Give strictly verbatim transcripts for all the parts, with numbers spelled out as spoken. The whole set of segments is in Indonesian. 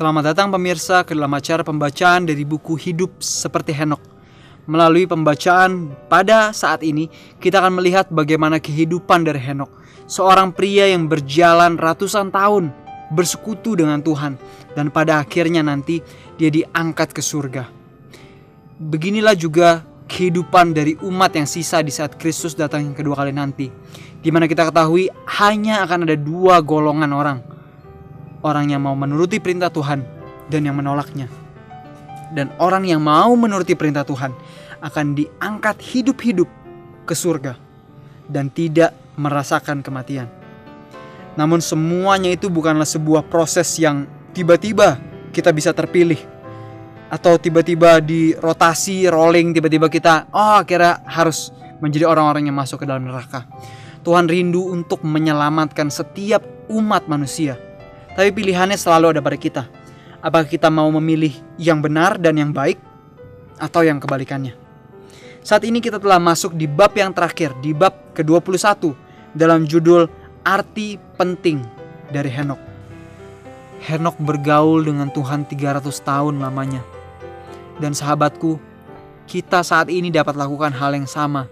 Selamat datang pemirsa ke dalam acara pembacaan dari buku Hidup Seperti Henokh. Melalui pembacaan pada saat ini, kita akan melihat bagaimana kehidupan dari Henokh, seorang pria yang berjalan ratusan tahun bersekutu dengan Tuhan, dan pada akhirnya nanti dia diangkat ke surga. Beginilah juga kehidupan dari umat yang sisa di saat Kristus datang yang kedua kali nanti, di mana kita ketahui hanya akan ada dua golongan orang. Orang yang mau menuruti perintah Tuhan dan yang menolaknya. Dan orang yang mau menuruti perintah Tuhan akan diangkat hidup-hidup ke surga dan tidak merasakan kematian. Namun semuanya itu bukanlah sebuah proses yang tiba-tiba kita bisa terpilih. Atau tiba-tiba di rotasi, rolling, tiba-tiba kita oh akhirnya harus menjadi orang-orang yang masuk ke dalam neraka. Tuhan rindu untuk menyelamatkan setiap umat manusia. Tapi pilihannya selalu ada pada kita. Apakah kita mau memilih yang benar dan yang baik, atau yang kebalikannya? Saat ini kita telah masuk di bab yang terakhir, di bab ke dua puluh satu, dalam judul Arti Penting dari Henokh. Henokh bergaul dengan Tuhan tiga ratus tahun lamanya. Dan sahabatku, kita saat ini dapat lakukan hal yang sama.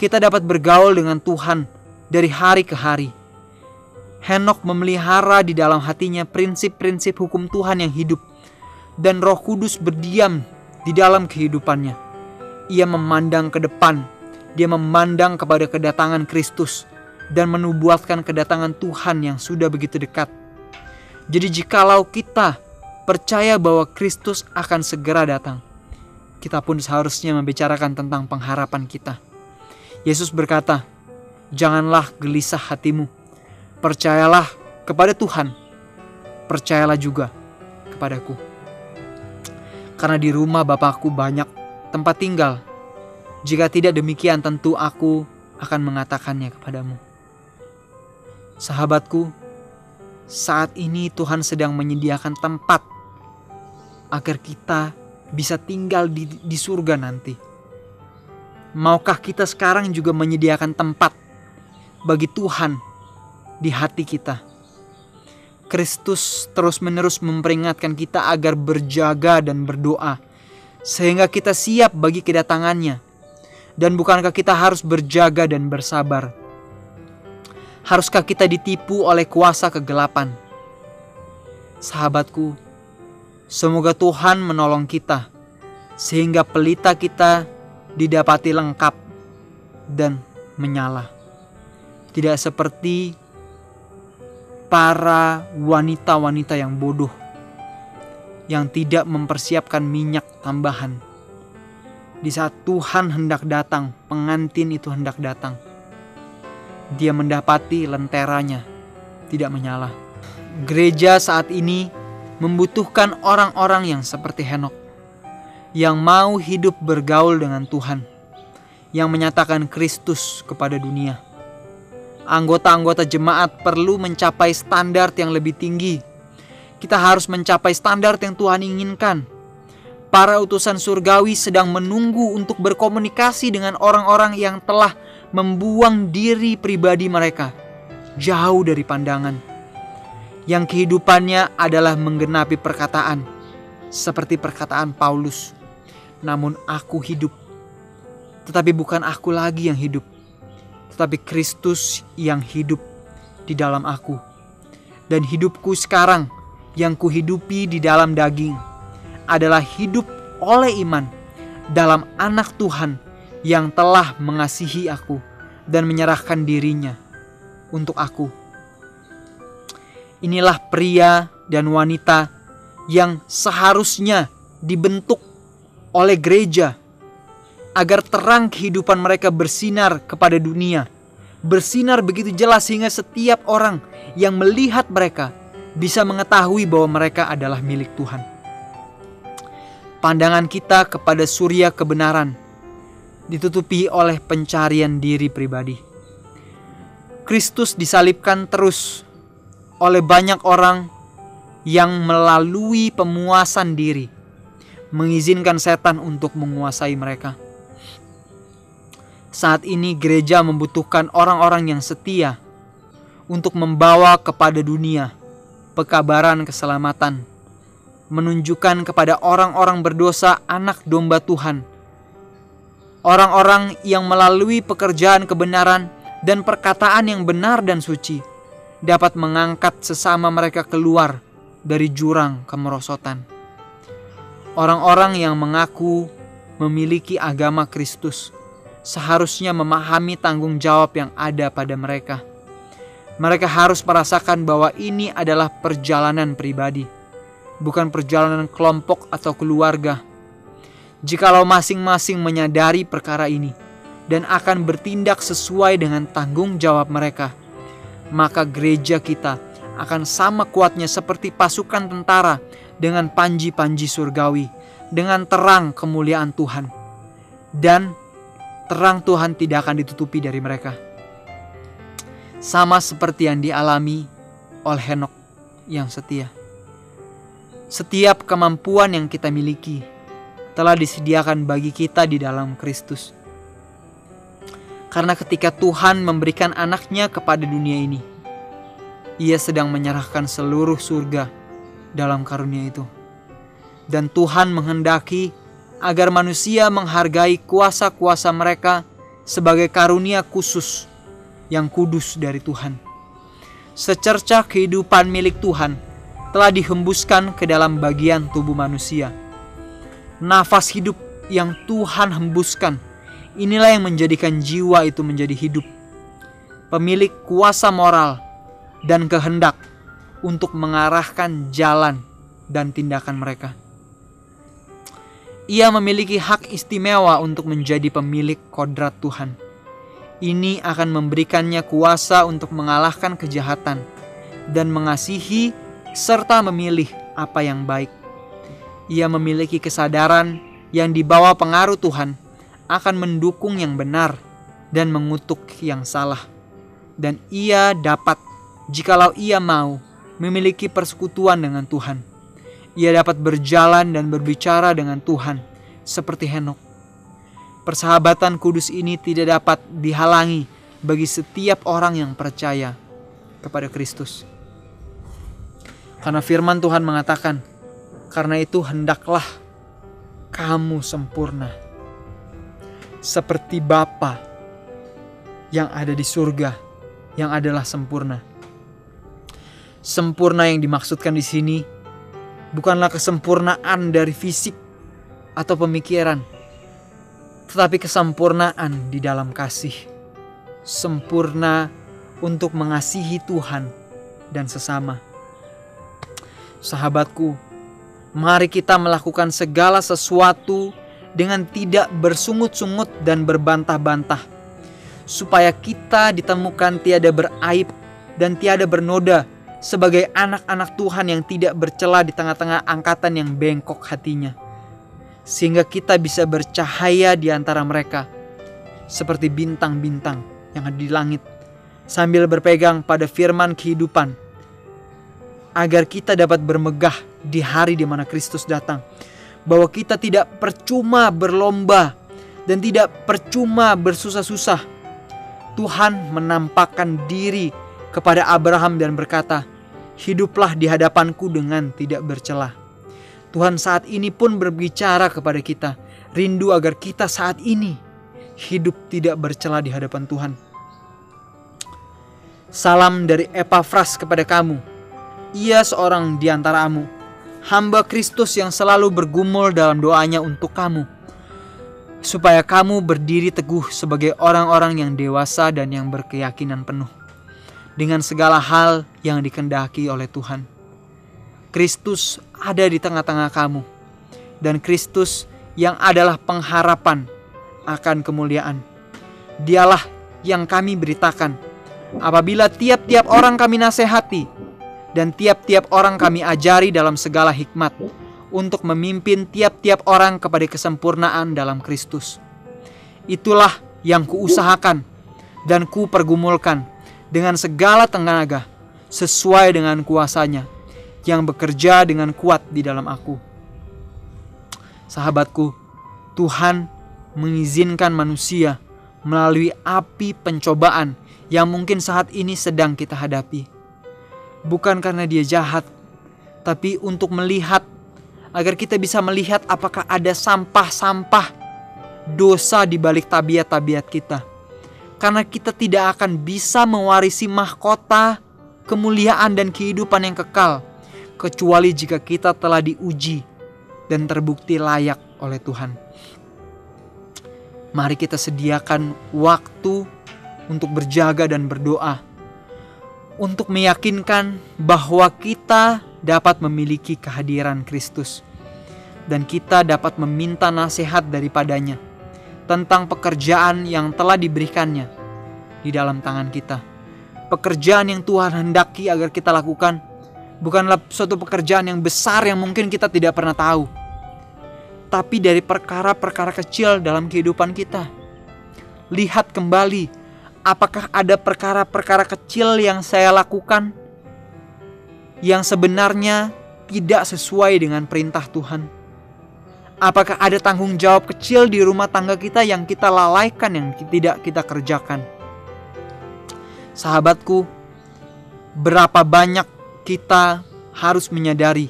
Kita dapat bergaul dengan Tuhan dari hari ke hari. Henokh memelihara di dalam hatinya prinsip-prinsip hukum Tuhan yang hidup, dan Roh Kudus berdiam di dalam kehidupannya. Ia memandang ke depan, dia memandang kepada kedatangan Kristus, dan menubuatkan kedatangan Tuhan yang sudah begitu dekat. Jadi jikalau kita percaya bahwa Kristus akan segera datang, kita pun seharusnya membicarakan tentang pengharapan kita. Yesus berkata, "Janganlah gelisah hatimu. Percayalah kepada Tuhan, percayalah juga kepadaku. Karena di rumah Bapakku banyak tempat tinggal. Jika tidak demikian tentu aku akan mengatakannya kepadamu." Sahabatku, saat ini Tuhan sedang menyediakan tempat agar kita bisa tinggal di, di surga nanti. Maukah kita sekarang juga menyediakan tempat bagi Tuhan di hati kita? Kristus terus-menerus memperingatkan kita agar berjaga dan berdoa, sehingga kita siap bagi kedatangannya. Dan bukankah kita harus berjaga dan bersabar? Haruskah kita ditipu oleh kuasa kegelapan? Sahabatku, semoga Tuhan menolong kita, sehingga pelita kita didapati lengkap dan menyala. Tidak seperti para wanita-wanita yang bodoh, yang tidak mempersiapkan minyak tambahan. Di saat Tuhan hendak datang, pengantin itu hendak datang, dia mendapati lenteranya tidak menyala. Gereja saat ini membutuhkan orang-orang yang seperti Henokh, yang mau hidup bergaul dengan Tuhan, yang menyatakan Kristus kepada dunia. Anggota-anggota jemaat perlu mencapai standar yang lebih tinggi. Kita harus mencapai standar yang Tuhan inginkan. Para utusan surgawi sedang menunggu untuk berkomunikasi dengan orang-orang yang telah membuang diri pribadi mereka jauh dari pandangan, yang kehidupannya adalah menggenapi perkataan, seperti perkataan Paulus, "Namun aku hidup, tetapi bukan aku lagi yang hidup, tetapi Kristus yang hidup di dalam aku. Dan hidupku sekarang yang kuhidupi di dalam daging adalah hidup oleh iman dalam anak Tuhan yang telah mengasihi aku dan menyerahkan dirinya untuk aku." Inilah pria dan wanita yang seharusnya dibentuk oleh gereja, agar terang kehidupan mereka bersinar kepada dunia, bersinar begitu jelas sehingga setiap orang yang melihat mereka bisa mengetahui bahwa mereka adalah milik Tuhan. Pandangan kita kepada surya kebenaran ditutupi oleh pencarian diri pribadi. Kristus disalibkan terus oleh banyak orang yang melalui pemuasan diri mengizinkan setan untuk menguasai mereka. Saat ini gereja membutuhkan orang-orang yang setia untuk membawa kepada dunia pekabaran keselamatan menunjukkan kepada orang-orang berdosa anak domba Tuhan. Orang-orang yang melalui pekerjaan kebenaran dan perkataan yang benar dan suci dapat mengangkat sesama mereka keluar dari jurang kemerosotan. Orang-orang yang mengaku memiliki agama Kristus seharusnya memahami tanggung jawab yang ada pada mereka. Mereka harus merasakan bahwa ini adalah perjalanan pribadi, bukan perjalanan kelompok atau keluarga. Jikalau masing-masing menyadari perkara ini dan akan bertindak sesuai dengan tanggung jawab mereka, maka gereja kita akan sama kuatnya seperti pasukan tentara dengan panji-panji surgawi, dengan terang kemuliaan Tuhan. Dan terang Tuhan tidak akan ditutupi dari mereka. Sama seperti yang dialami oleh Henok yang setia. Setiap kemampuan yang kita miliki telah disediakan bagi kita di dalam Kristus. Karena ketika Tuhan memberikan anaknya kepada dunia ini, Ia sedang menyerahkan seluruh surga dalam karunia itu. Dan Tuhan menghendaki agar manusia menghargai kuasa-kuasa mereka sebagai karunia khusus yang kudus dari Tuhan. Secercah kehidupan milik Tuhan telah dihembuskan ke dalam bagian tubuh manusia. Nafas hidup yang Tuhan hembuskan, inilah yang menjadikan jiwa itu menjadi hidup. Pemilik kuasa moral dan kehendak untuk mengarahkan jalan dan tindakan mereka. Ia memiliki hak istimewa untuk menjadi pemilik kodrat Tuhan. Ini akan memberikannya kuasa untuk mengalahkan kejahatan dan mengasihi serta memilih apa yang baik. Ia memiliki kesadaran yang dibawa pengaruh Tuhan akan mendukung yang benar dan mengutuk yang salah. Dan ia dapat, jikalau ia mau, memiliki persekutuan dengan Tuhan. Ia dapat berjalan dan berbicara dengan Tuhan seperti Henok. Persahabatan kudus ini tidak dapat dihalangi bagi setiap orang yang percaya kepada Kristus. Karena firman Tuhan mengatakan, karena itu hendaklah kamu sempurna seperti Bapa yang ada di surga yang adalah sempurna. Sempurna yang dimaksudkan di sini bukanlah kesempurnaan dari fisik atau pemikiran, tetapi kesempurnaan di dalam kasih. Sempurna untuk mengasihi Tuhan dan sesama. Sahabatku, mari kita melakukan segala sesuatu dengan tidak bersungut-sungut dan berbantah-bantah, supaya kita ditemukan tiada beraib dan tiada bernoda sebagai anak-anak Tuhan yang tidak bercela di tengah-tengah angkatan yang bengkok hatinya, sehingga kita bisa bercahaya di antara mereka seperti bintang-bintang yang ada di langit, sambil berpegang pada firman kehidupan, agar kita dapat bermegah di hari di mana Kristus datang, bahwa kita tidak percuma berlomba dan tidak percuma bersusah-susah. Tuhan menampakkan diri kepada Abraham dan berkata, "Hiduplah di hadapanku dengan tidak bercela." Tuhan saat ini pun berbicara kepada kita, rindu agar kita saat ini hidup tidak bercela di hadapan Tuhan. Salam dari Epafras kepada kamu. Ia seorang di antaramu, hamba Kristus yang selalu bergumul dalam doanya untuk kamu, supaya kamu berdiri teguh sebagai orang-orang yang dewasa dan yang berkeyakinan penuh dengan segala hal yang dikehendaki oleh Tuhan. Kristus ada di tengah-tengah kamu, dan Kristus yang adalah pengharapan akan kemuliaan. Dialah yang kami beritakan apabila tiap-tiap orang kami nasihati, dan tiap-tiap orang kami ajari dalam segala hikmat, untuk memimpin tiap-tiap orang kepada kesempurnaan dalam Kristus. Itulah yang kuusahakan dan kupergumulkan dengan segala tenaga, sesuai dengan kuasanya yang bekerja dengan kuat di dalam aku. Sahabatku, Tuhan mengizinkan manusia melalui api pencobaan yang mungkin saat ini sedang kita hadapi. Bukan karena dia jahat, tapi untuk melihat agar kita bisa melihat apakah ada sampah-sampah dosa di balik tabiat-tabiat kita. Karena kita tidak akan bisa mewarisi mahkota, kemuliaan dan kehidupan yang kekal, kecuali jika kita telah diuji dan terbukti layak oleh Tuhan. Mari kita sediakan waktu untuk berjaga dan berdoa, untuk meyakinkan bahwa kita dapat memiliki kehadiran Kristus, dan kita dapat meminta nasihat daripadanya tentang pekerjaan yang telah diberikannya di dalam tangan kita. Pekerjaan yang Tuhan hendaki agar kita lakukan bukanlah suatu pekerjaan yang besar yang mungkin kita tidak pernah tahu, tapi dari perkara-perkara kecil dalam kehidupan kita. Lihat kembali, apakah ada perkara-perkara kecil yang saya lakukan yang sebenarnya tidak sesuai dengan perintah Tuhan? Apakah ada tanggung jawab kecil di rumah tangga kita yang kita lalaikan, yang tidak kita kerjakan? Sahabatku, berapa banyak kita harus menyadari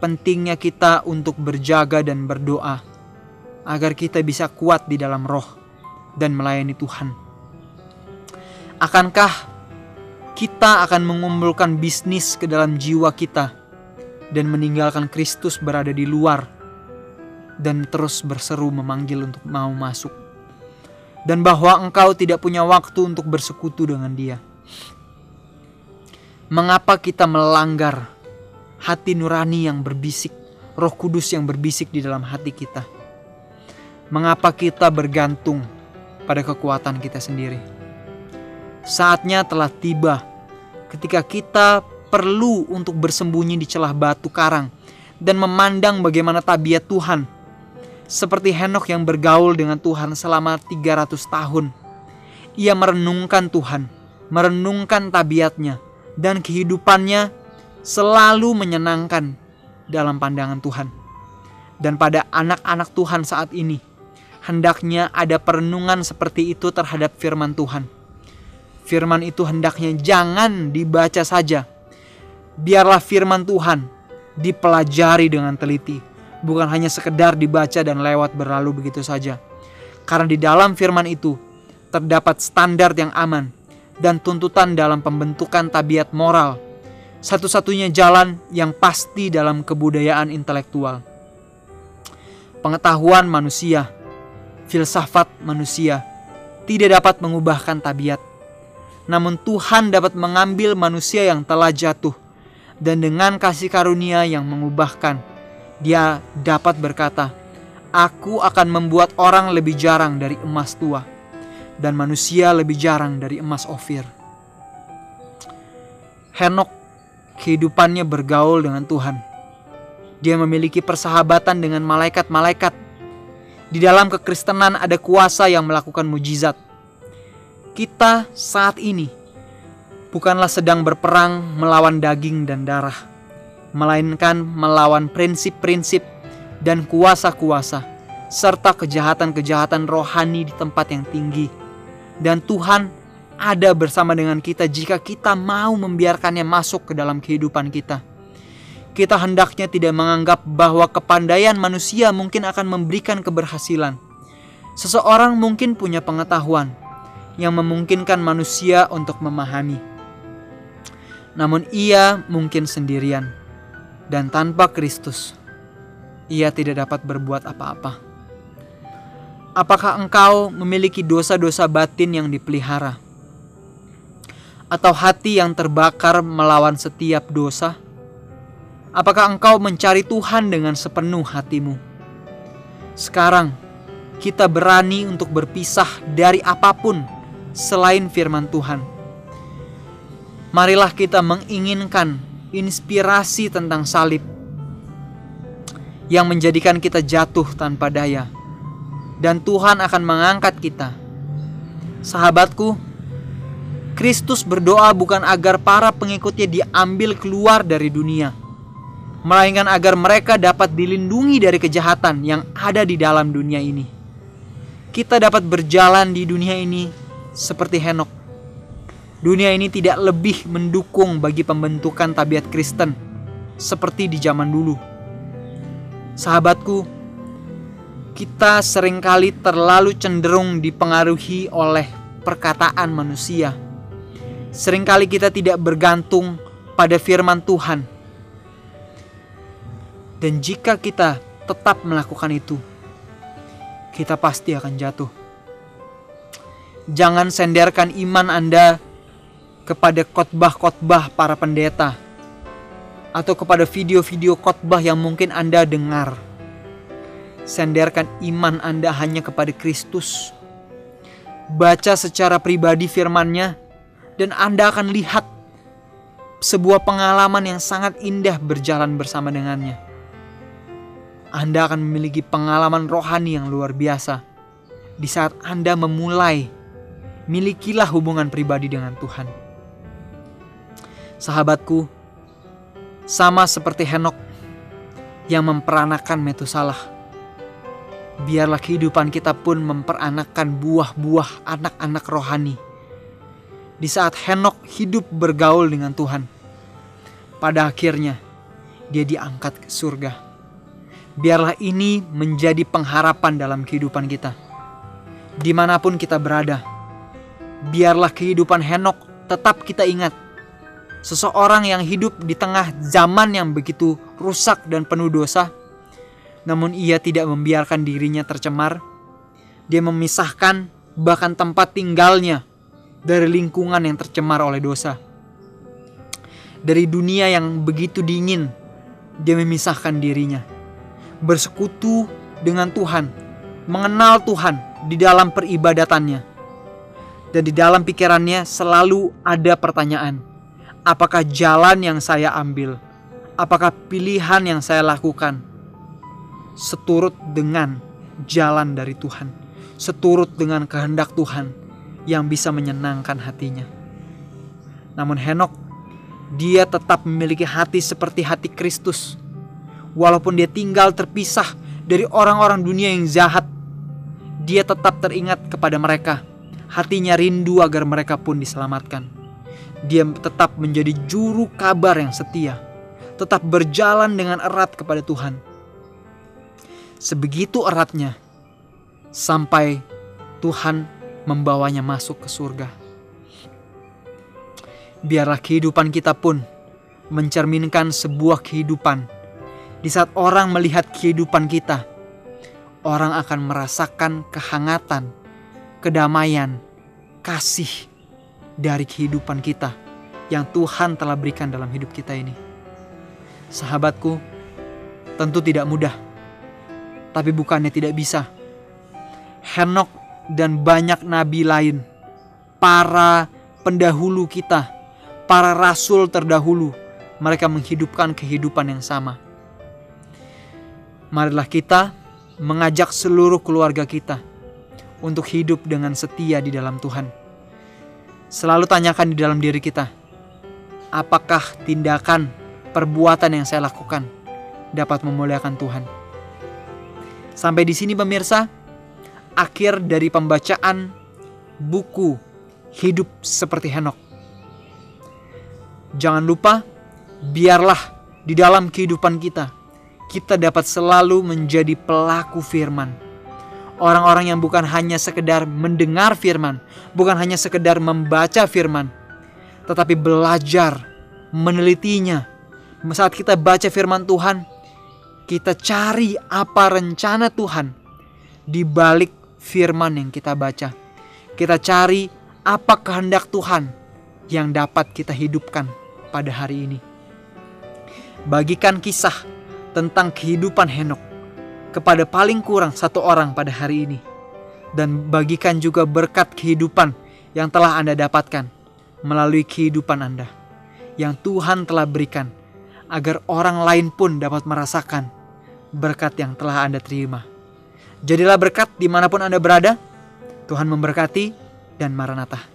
pentingnya kita untuk berjaga dan berdoa agar kita bisa kuat di dalam roh dan melayani Tuhan. Akankah kita akan mengumpulkan bisnis ke dalam jiwa kita dan meninggalkan Kristus berada di luar dan terus berseru memanggil untuk mau masuk? Dan bahwa engkau tidak punya waktu untuk bersekutu dengan Dia. Mengapa kita melanggar hati nurani yang berbisik, Roh Kudus yang berbisik di dalam hati kita? Mengapa kita bergantung pada kekuatan kita sendiri? Saatnya telah tiba ketika kita perlu untuk bersembunyi di celah batu karang dan memandang bagaimana tabiat Tuhan. Seperti Henokh yang bergaul dengan Tuhan selama tiga ratus tahun. Ia merenungkan Tuhan, merenungkan tabiatnya. Dan kehidupannya selalu menyenangkan dalam pandangan Tuhan. Dan pada anak-anak Tuhan saat ini, hendaknya ada perenungan seperti itu terhadap firman Tuhan. Firman itu hendaknya jangan dibaca saja. Biarlah firman Tuhan dipelajari dengan teliti, bukan hanya sekedar dibaca dan lewat berlalu begitu saja. Karena di dalam firman itu terdapat standar yang aman dan tuntutan dalam pembentukan tabiat moral, satu-satunya jalan yang pasti dalam kebudayaan intelektual. Pengetahuan manusia, filsafat manusia tidak dapat mengubahkan tabiat. Namun Tuhan dapat mengambil manusia yang telah jatuh, dan dengan kasih karunia yang mengubahkan, Dia dapat berkata, "Aku akan membuat orang lebih jarang dari emas tua, dan manusia lebih jarang dari emas Ofir." Henokh kehidupannya bergaul dengan Tuhan. Dia memiliki persahabatan dengan malaikat-malaikat. Di dalam kekristenan ada kuasa yang melakukan mujizat. Kita saat ini bukanlah sedang berperang melawan daging dan darah, melainkan melawan prinsip-prinsip dan kuasa-kuasa, serta kejahatan-kejahatan rohani di tempat yang tinggi. Dan Tuhan ada bersama dengan kita jika kita mau membiarkannya masuk ke dalam kehidupan kita. Kita hendaknya tidak menganggap bahwa kepandaian manusia mungkin akan memberikan keberhasilan. Seseorang mungkin punya pengetahuan yang memungkinkan manusia untuk memahami. Namun ia mungkin sendirian, dan tanpa Kristus ia tidak dapat berbuat apa-apa. Apakah engkau memiliki dosa-dosa batin yang dipelihara? Atau hati yang terbakar melawan setiap dosa? Apakah engkau mencari Tuhan dengan sepenuh hatimu? Sekarang, kita berani untuk berpisah dari apapun selain firman Tuhan. Marilah kita menginginkan inspirasi tentang salib yang menjadikan kita jatuh tanpa daya. Dan Tuhan akan mengangkat kita. Sahabatku, Kristus berdoa bukan agar para pengikutnya diambil keluar dari dunia, melainkan agar mereka dapat dilindungi dari kejahatan yang ada di dalam dunia ini. Kita dapat berjalan di dunia ini seperti Henokh. Dunia ini tidak lebih mendukung bagi pembentukan tabiat Kristen seperti di zaman dulu. Sahabatku, kita seringkali terlalu cenderung dipengaruhi oleh perkataan manusia. Seringkali kita tidak bergantung pada firman Tuhan. Dan jika kita tetap melakukan itu, kita pasti akan jatuh. Jangan senderkan iman Anda kepada khotbah-khotbah para pendeta atau kepada video-video khotbah yang mungkin Anda dengar. Senderkan iman Anda hanya kepada Kristus. Baca secara pribadi firman-Nya, dan Anda akan lihat sebuah pengalaman yang sangat indah berjalan bersama dengannya. Anda akan memiliki pengalaman rohani yang luar biasa. Di saat Anda memulai, milikilah hubungan pribadi dengan Tuhan. Sahabatku, sama seperti Henokh yang memperanakan Metusalah, biarlah kehidupan kita pun memperanakan buah-buah anak-anak rohani. Di saat Henokh hidup bergaul dengan Tuhan, pada akhirnya dia diangkat ke surga. Biarlah ini menjadi pengharapan dalam kehidupan kita. Dimanapun kita berada, biarlah kehidupan Henokh tetap kita ingat. Seseorang yang hidup di tengah zaman yang begitu rusak dan penuh dosa, namun ia tidak membiarkan dirinya tercemar. Dia memisahkan bahkan tempat tinggalnya dari lingkungan yang tercemar oleh dosa. Dari dunia yang begitu dingin, dia memisahkan dirinya, bersekutu dengan Tuhan, mengenal Tuhan di dalam peribadatannya. Dan di dalam pikirannya selalu ada pertanyaan, apakah jalan yang saya ambil? Apakah pilihan yang saya lakukan seturut dengan jalan dari Tuhan, seturut dengan kehendak Tuhan yang bisa menyenangkan hatinya? Namun Henokh, dia tetap memiliki hati seperti hati Kristus. Walaupun dia tinggal terpisah dari orang-orang dunia yang jahat, dia tetap teringat kepada mereka. Hatinya rindu agar mereka pun diselamatkan. Dia tetap menjadi juru kabar yang setia, tetap berjalan dengan erat kepada Tuhan. Sebegitu eratnya, sampai Tuhan membawanya masuk ke surga. Biarlah kehidupan kita pun mencerminkan sebuah kehidupan. Di saat orang melihat kehidupan kita, orang akan merasakan kehangatan, kedamaian, kasih dari kehidupan kita yang Tuhan telah berikan dalam hidup kita ini. Sahabatku, tentu tidak mudah, tapi bukannya tidak bisa. Henokh dan banyak nabi lain, para pendahulu kita, para rasul terdahulu, mereka menghidupkan kehidupan yang sama. Marilah kita mengajak seluruh keluarga kita untuk hidup dengan setia di dalam Tuhan. Selalu tanyakan di dalam diri kita, apakah tindakan, perbuatan yang saya lakukan dapat memuliakan Tuhan? Sampai di sini pemirsa, akhir dari pembacaan buku Hidup Seperti Henokh. Jangan lupa, biarlah di dalam kehidupan kita, kita dapat selalu menjadi pelaku firman. Orang-orang yang bukan hanya sekedar mendengar firman, bukan hanya sekedar membaca firman, tetapi belajar, menelitinya. Saat kita baca firman Tuhan, kita cari apa rencana Tuhan di balik firman yang kita baca. Kita cari apa kehendak Tuhan yang dapat kita hidupkan pada hari ini. Bagikan kisah tentang kehidupan Henokh kepada paling kurang satu orang pada hari ini. Dan bagikan juga berkat kehidupan yang telah Anda dapatkan melalui kehidupan Anda, yang Tuhan telah berikan, agar orang lain pun dapat merasakan berkat yang telah Anda terima. Jadilah berkat dimanapun Anda berada. Tuhan memberkati, dan Maranatha.